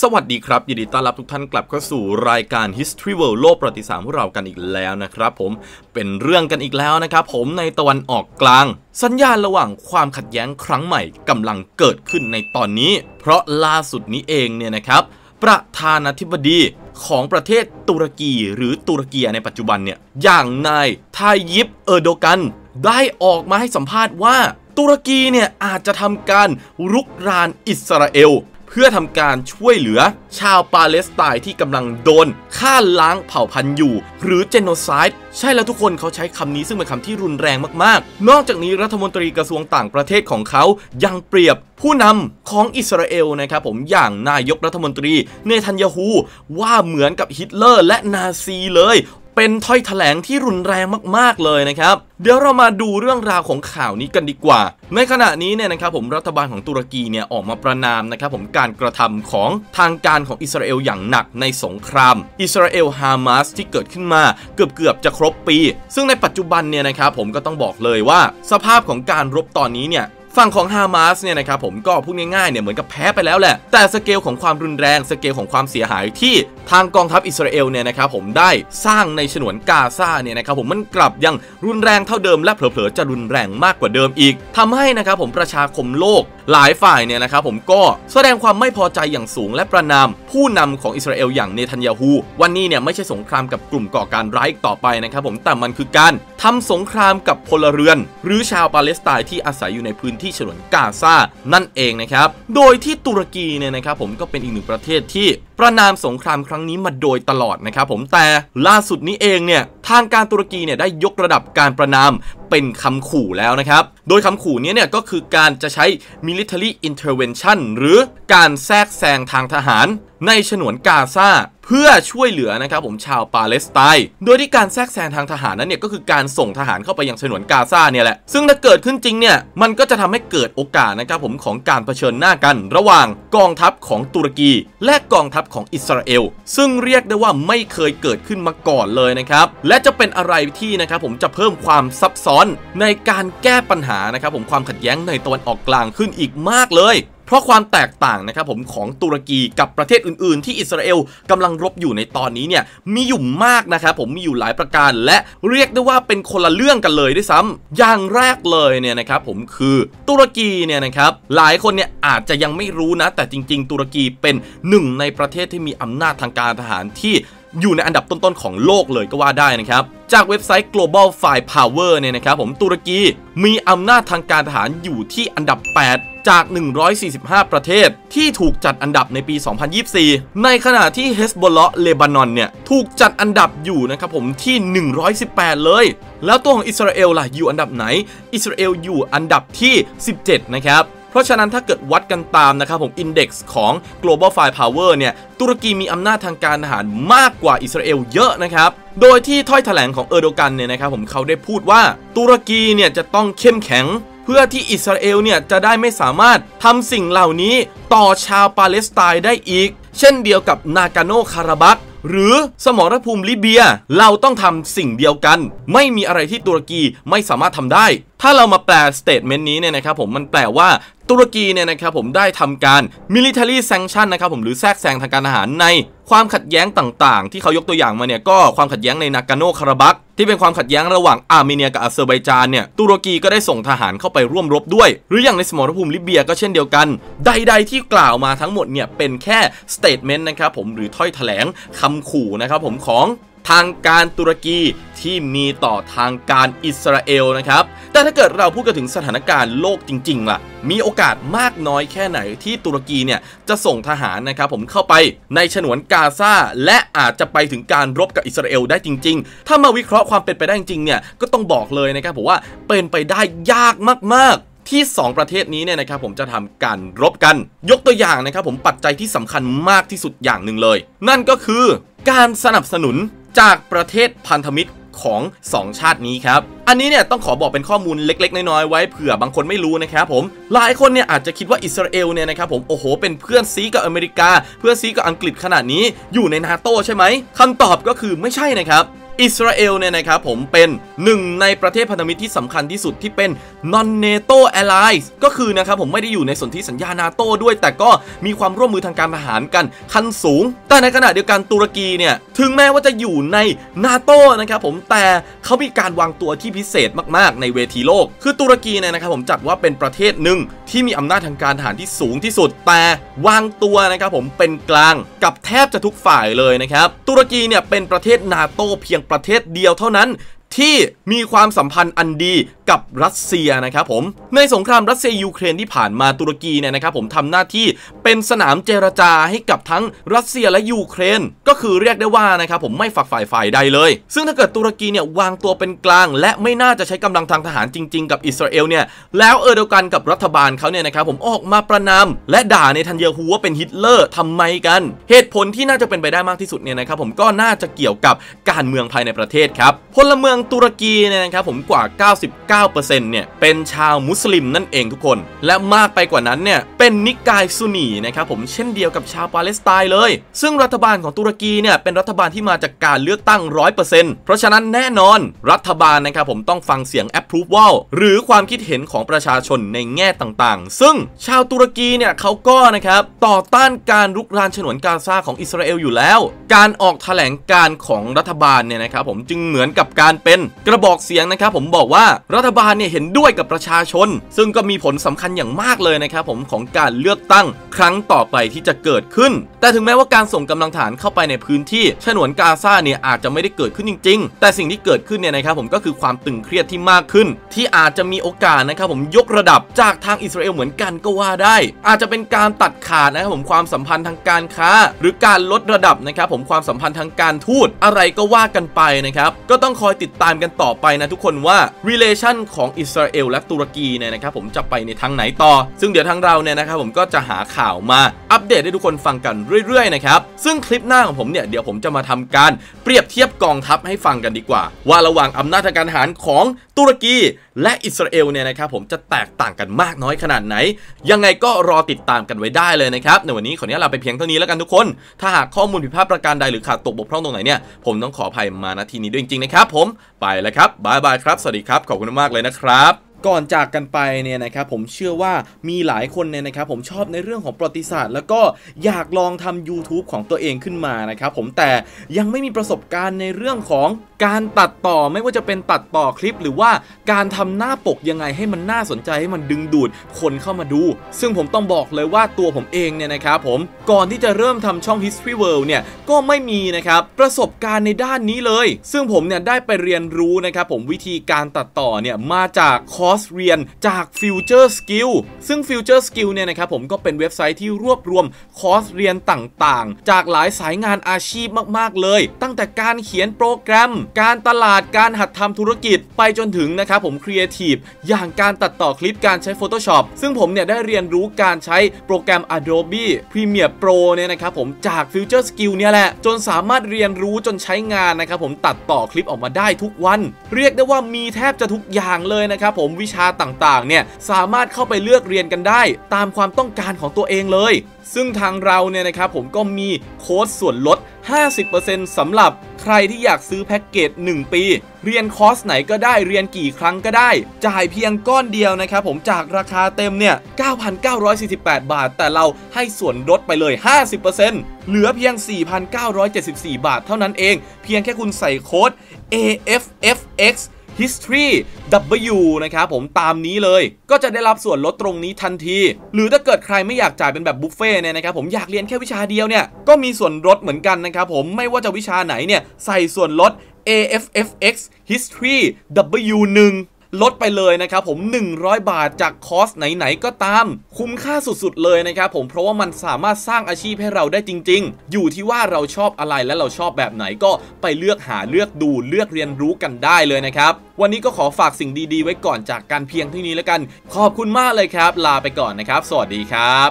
สวัสดีครับยินดีต้อนรับทุกท่านกลับเข้าสู่รายการ History World โลกประวัติศาสตร์ของเรากันอีกแล้วนะครับผมเป็นเรื่องกันอีกแล้วนะครับผมในตะวันออกกลางสัญญาณระหว่างความขัดแย้งครั้งใหม่กำลังเกิดขึ้นในตอนนี้เพราะล่าสุดนี้เองเนี่ยนะครับประธานาธิบดีของประเทศตุรกีหรือตุรเกียในปัจจุบันเนี่ยอย่างนายทายิป เออร์โดกันได้ออกมาให้สัมภาษณ์ว่าตุรกีเนี่ยอาจจะทำการรุกรานอิสราเอลเพื่อทำการช่วยเหลือชาวปาเลสไตน์ที่กำลังโดนฆ่าล้างเผ่าพันธุ์อยู่หรือเจโนไซด์ใช่แล้วทุกคนเขาใช้คำนี้ซึ่งเป็นคำที่รุนแรงมากๆนอกจากนี้รัฐมนตรีกระทรวงต่างประเทศของเขายังเปรียบผู้นำของอิสราเอลนะครับผมอย่างนายกรัฐมนตรีเนทันยาฮูว่าเหมือนกับฮิตเลอร์และนาซีเลยเป็นถ้อยแถลงที่รุนแรงมากๆเลยนะครับเดี๋ยวเรามาดูเรื่องราวของข่าวนี้กันดีกว่าในขณะนี้เนี่ยนะครับผมรัฐบาลของตุรกีเนี่ยออกมาประนามนะครับผมการกระทำของทางการของอิสราเอลอย่างหนักในสงครามอิสราเอลฮามาสที่เกิดขึ้นมาเกือบจะครบปีซึ่งในปัจจุบันเนี่ยนะครับผมก็ต้องบอกเลยว่าสภาพของการรบตอนนี้เนี่ยฝั่งของฮามาสเนี่ยนะครับผมก็พูดง่ายๆเนี่ยเหมือนกับแพ้ไปแล้วแหละแต่สเกลของความรุนแรงสเกลของความเสียหายที่ทางกองทัพอิสราเอลเนี่ยนะครับผมได้สร้างในฉนวนกาซาเนี่ยนะครับผมมันกลับยังรุนแรงเท่าเดิมและเผลอๆจะรุนแรงมากกว่าเดิมอีกทำให้นะครับผมประชาคมโลกหลายฝ่ายเนี่ยนะครับผมก็แสดงความไม่พอใจอย่างสูงและประนามผู้นำของอิสราเอลอย่างเนทันยาฮูวันนี้เนี่ยไม่ใช่สงครามกับกลุ่มก่อการร้ายต่อไปนะครับผมแต่มันคือการทำสงครามกับพลเรือนหรือชาวปาเลสไตน์ที่อาศัยอยู่ในพื้นที่ฉนวนกาซานั่นเองนะครับโดยที่ตุรกีเนี่ยนะครับผมก็เป็นอีกหนึ่งประเทศที่ประนามสงครามครั้งนี้มาโดยตลอดนะครับผมแต่ล่าสุดนี้เองเนี่ยทางการตุรกีเนี่ยได้ยกระดับการประนามเป็นคำขู่แล้วนะครับโดยคำขู่นี้เนี่ยก็คือการจะใช้ military intervention หรือการแทรกแซงทางทหารในฉนวนกาซาเพื่อช่วยเหลือนะครับผมชาวปาเลสไตน์โดยที่การแทรกแซงทางทหารนั้นเนี่ยก็คือการส่งทหารเข้าไปยังฉนวนกาซาเนี่ยแหละซึ่งถ้าเกิดขึ้นจริงเนี่ยมันก็จะทำให้เกิดโอกาสนะครับผมของการเผชิญหน้ากันระหว่างกองทัพของตุรกีและกองทัพของอิสราเอลซึ่งเรียกได้ว่าไม่เคยเกิดขึ้นมาก่อนเลยนะครับและจะเป็นอะไรที่นะครับผมจะเพิ่มความซับซ้อนในการแก้ปัญหานะครับผมความขัดแย้งในตะวันออกกลางขึ้นอีกมากเลยเพราะความแตกต่างนะครับผมของตุรกีกับประเทศอื่นๆที่อิสราเอลกำลังรบอยู่ในตอนนี้เนี่ยมีอยู่มากนะครับผมมีอยู่หลายประการและเรียกได้ว่าเป็นคนละเรื่องกันเลยด้วยซ้ำอย่างแรกเลยเนี่ยนะครับผมคือตุรกีเนี่ยนะครับหลายคนเนี่ยอาจจะยังไม่รู้นะแต่จริงๆตุรกีเป็นหนึ่งในประเทศที่มีอำนาจทางการทหารที่อยู่ในอันดับต้นๆของโลกเลยก็ว่าได้นะครับจากเว็บไซต์ Global Fire Power เนี่ยนะครับผมตุรกีมีอำนาจทางการทหารอยู่ที่อันดับ 8จาก145ประเทศที่ถูกจัดอันดับในปี2024ในขณะที่เฮสบอลเลาะเลบานอนเนี่ยถูกจัดอันดับอยู่นะครับผมที่118เลยแล้วตัวของอิสราเอลล่ะอยู่อันดับไหนอิสราเอลอยู่อันดับที่17นะครับเพราะฉะนั้นถ้าเกิดวัดกันตามนะครับผมอินเด็กซ์ของ Global Fire Power เนี่ยตุรกีมีอำนาจทางการทหารมากกว่าอิสราเอลเยอะนะครับโดยที่ถ้อยแถลงของเออร์โดกันเนี่ยนะครับผมเขาได้พูดว่าตุรกีเนี่ยจะต้องเข้มแข็งเพื่อที่อิสราเอลเนี่ยจะได้ไม่สามารถทำสิ่งเหล่านี้ต่อชาวปาเลสไตน์ได้อีกเช่นเดียวกับนากาโนคาราบัคหรือสมรภูมิลิเบียเราต้องทำสิ่งเดียวกันไม่มีอะไรที่ตุรกีไม่สามารถทำได้ถ้าเรามาแปลสเตทเมนต์นี้เนี่ยนะครับผมมันแปลว่าตุรกีเนี่ยนะครับผมได้ทำการ military sanction นะครับผมหรือแทรกแซงทางการทหารในความขัดแย้งต่างๆที่เขายกตัวอย่างมาเนี่ยก็ความขัดแย้งในนากาโนคาราบัคที่เป็นความขัดแย้งระหว่างอาร์เมเนียกับอาเซอร์ไบจานเนี่ยตุรกีก็ได้ส่งทหารเข้าไปร่วมรบด้วยหรืออย่างในสมรภูมิลิเบียก็เช่นเดียวกันใดๆที่กล่าวมาทั้งหมดเนี่ยเป็นแค่สเตทเมนต์นะครับผมหรือถ้อยแถลงคำขู่นะครับผมของทางการตุรกีที่มีต่อทางการอิสราเอลนะครับแต่ถ้าเกิดเราพูดกันถึงสถานการณ์โลกจริงๆล่ะมีโอกาสมากน้อยแค่ไหนที่ตุรกีเนี่ยจะส่งทหารนะครับผมเข้าไปในฉนวนกาซาและอาจจะไปถึงการรบกับอิสราเอลได้จริงๆถ้ามาวิเคราะห์ความเป็นไปได้จริงๆเนี่ยก็ต้องบอกเลยนะครับผมว่าเป็นไปได้ยากมากๆที่2ประเทศนี้เนี่ยนะครับผมจะทำการรบกันยกตัวอย่างนะครับผมปัจจัยที่สำคัญมากที่สุดอย่างหนึ่งเลยนั่นก็คือการสนับสนุนจากประเทศพันธมิตรของ2ชาตินี้ครับอันนี้เนี่ยต้องขอบอกเป็นข้อมูลเล็กๆน้อยๆไว้เผื่อบางคนไม่รู้นะครับผมหลายคนเนี่ยอาจจะคิดว่าอิสราเอลเนี่ยนะครับผมโอ้โหเป็นเพื่อนซีกับอเมริกาเพื่อนซีกับอังกฤษขนาดนี้อยู่ในนาโต้ใช่ไหมคำตอบก็คือไม่ใช่นะครับ อิสราเอลเนี่ยนะครับผมเป็นหนึ่งในประเทศพันธมิตรที่สำคัญที่สุดที่เป็น non-NATO allies ก็คือนะครับผมไม่ได้อยู่ในสนธิสัญญานาโต้ด้วยแต่ก็มีความร่วมมือทางการทหารกันขั้นสูงแต่ในขณะเดียวกันตุรกีเนี่ยถึงแม้ว่าจะอยู่ในนาโต้นะครับผมแต่เขามีการวางตัวที่พิเศษมากๆในเวทีโลกคือตุรกีเนี่ยนะครับผมจัดว่าเป็นประเทศหนึ่งที่มีอำนาจทางการทหารที่สูงที่สุดแต่วางตัวนะครับผมเป็นกลางกับแทบจะทุกฝ่ายเลยนะครับตุรกีเนี่ยเป็นประเทศนาโต้เพียงประเทศเดียวเท่านั้นที่มีความสัมพันธ์อันดีกับรัสเซียนะครับผมในสงครามรัสเซียยูเครนที่ผ่านมาตุรกีเนี่ยนะครับผมทำหน้าที่เป็นสนามเจรจาให้กับทั้งรัสเซียและยูเครนก็คือเรียกได้ว่านะครับผมไม่ฝักใฝ่ฝ่ายใดเลยซึ่งถ้าเกิดตุรกีเนี่ยวางตัวเป็นกลางและไม่น่าจะใช้กำลังทางทหารจริงๆกับอิสราเอลเนี่ยแล้วเออเดียวกันกับรัฐบาลเขาเนี่ยนะครับผมออกมาประนามและด่าเนทันยาฮูว่าเป็นฮิตเลอร์ทำไมกันเหตุผลที่น่าจะเป็นไปได้มากที่สุดเนี่ยนะครับผมก็น่าจะเกี่ยวกับการเมืองภายในประเทศครับพลเมืองตุรกีเนี่ยนะครับผมกว่า 99% เนี่ยเป็นชาวมุสลิมนั่นเองทุกคนและมากไปกว่านั้นเนี่ยเป็นนิกายซุนนีนะครับผมเช่นเดียวกับชาวปาเลสไตน์เลยซึ่งรัฐบาลของตุรกีเนี่ยเป็นรัฐบาลที่มาจากการเลือกตั้ง 100% เพราะฉะนั้นแน่นอนรัฐบาลนะครับผมต้องฟังเสียง approval หรือความคิดเห็นของประชาชนในแง่ต่างๆซึ่งชาวตุรกีเนี่ยเขาก็นะครับต่อต้านการรุกรานฉนวนกาซาของอิสราเอลอยู่แล้วการออกแถลงการของรัฐบาลเนี่ยนะครับผมจึงเหมือนกับการเป็นกระบอกเสียงนะครับผมบอกว่ารัฐบาลเนี่ยเห็นด้วยกับประชาชนซึ่งก็มีผลสำคัญอย่างมากเลยนะครับผมของการเลือกตั้งครั้งต่อไปที่จะเกิดขึ้นแต่ถึงแม้ว่าการส่งกำลังทหารเข้าไปในพื้นที่ฉนวนกาซาเนี่ยอาจจะไม่ได้เกิดขึ้นจริงๆแต่สิ่งที่เกิดขึ้นเนี่ยนะครับผมก็คือความตึงเครียดที่มากขึ้นที่อาจจะมีโอกาสนะครับผมยกระดับจากทางอิสราเอลเหมือนกันก็ว่าได้อาจจะเป็นการตัดขาดนะครับผมความสัมพันธ์ทางการค้าหรือการลดระดับนะครับผมความสัมพันธ์ทางการทูตอะไรก็ว่ากันไปนะครับก็ต้องคอยติดตามกันต่อไปนะทุกคนว่า relation ของอิสราเอลและตุรกีเนี่ยนะครับผมจะไปในทางไหนต่อซึ่งเดี๋ยวทางเราเนี่ยนะครับผมก็จะหาข่าวมาอัปเดตให้ทุกคนฟังกันเรื่อยๆนะครับซึ่งคลิปหน้าของผมเนี่ยเดี๋ยวผมจะมาทำการเปรียบเทียบกองทัพให้ฟังกันดีกว่าว่าระหว่างอำนาจทางการทหารของตุรกีและอิสราเอลเนี่ยนะครับผมจะแตกต่างกันมากน้อยขนาดไหนยังไงก็รอติดตามกันไว้ได้เลยนะครับในวันนี้ขออนุญาตลาไปเพียงเท่านี้แล้วกันทุกคนถ้าหากข้อมูลผิดพลาดประการใดหรือขาดตกบกพร่องตรงไหนเนี่ยผมต้องขออภัยมาณที่นี้ด้วยจริงๆนะครับผมไปแล้วครับบายบายครับสวัสดีครับขอบคุณมากเลยนะครับก่อนจากกันไปเนี่ยนะครับผมเชื่อว่ามีหลายคนเนี่ยนะครับผมชอบในเรื่องของประวัติศาสตร์แล้วก็อยากลองทำ YouTube ของตัวเองขึ้นมานะครับผมแต่ยังไม่มีประสบการณ์ในเรื่องของการตัดต่อไม่ว่าจะเป็นตัดต่อคลิปหรือว่าการทำหน้าปกยังไงให้มันน่าสนใจให้มันดึงดูดคนเข้ามาดูซึ่งผมต้องบอกเลยว่าตัวผมเองเนี่ยนะครับผมก่อนที่จะเริ่มทำช่อง History World เนี่ยก็ไม่มีนะครับประสบการณ์ในด้านนี้เลยซึ่งผมเนี่ยได้ไปเรียนรู้นะครับผมวิธีการตัดต่อเนี่ยมาจากคอร์สเรียนจาก Future Skill ซึ่ง Future Skill เนี่ยนะครับผมก็เป็นเว็บไซต์ที่รวบรวมคอร์สเรียนต่างๆจากหลายสายงานอาชีพมากๆเลยตั้งแต่การเขียนโปรแกรมการตลาดการหัดทำธุรกิจไปจนถึงนะครับผมครีเอทีฟอย่างการตัดต่อคลิปการใช้ Photoshop ซึ่งผมเนี่ยได้เรียนรู้การใช้โปรแกรม Adobe Premiere Pro เนี่ยนะครับผมจาก Future Skill เนี่ยแหละจนสามารถเรียนรู้จนใช้งานนะครับผมตัดต่อคลิปออกมาได้ทุกวันเรียกได้ว่ามีแทบจะทุกอย่างเลยนะครับผมวิชาต่างๆเนี่ยสามารถเข้าไปเลือกเรียนกันได้ตามความต้องการของตัวเองเลยซึ่งทางเราเนี่ยนะครับผมก็มีโค้ดส่วนลด 50% สำหรับใครที่อยากซื้อแพ็กเกจ1 ปีเรียนคอร์สไหนก็ได้เรียนกี่ครั้งก็ได้จ่ายเพียงก้อนเดียวนะครับผมจากราคาเต็มเนี่ย 9,948 บาทแต่เราให้ส่วนลดไปเลย 50% เหลือเพียง 4,974 บาทเท่านั้นเองเพียงแค่คุณใส่โค้ด AFFX History W นะครับผมตามนี้เลยก็จะได้รับส่วนลดตรงนี้ทันทีหรือถ้าเกิดใครไม่อยากจ่ายเป็นแบบบุฟเฟ่เนี่ยนะครับผมอยากเรียนแค่วิชาเดียวเนี่ยก็มีส่วนลดเหมือนกันนะครับผมไม่ว่าจะวิชาไหนเนี่ยใส่ส่วนลด AFFX History W1 ลดไปเลยนะครับผม100 บาทจากคอร์สไหนๆก็ตามคุ้มค่าสุดๆเลยนะครับผมเพราะว่ามันสามารถสร้างอาชีพให้เราได้จริงๆอยู่ที่ว่าเราชอบอะไรและเราชอบแบบไหนก็ไปเลือกหาเลือกดูเลือกเรียนรู้กันได้เลยนะครับวันนี้ก็ขอฝากสิ่งดีๆไว้ก่อนจากการเพียงเท่านี้แล้วกันขอบคุณมากเลยครับลาไปก่อนนะครับสวัสดีครับ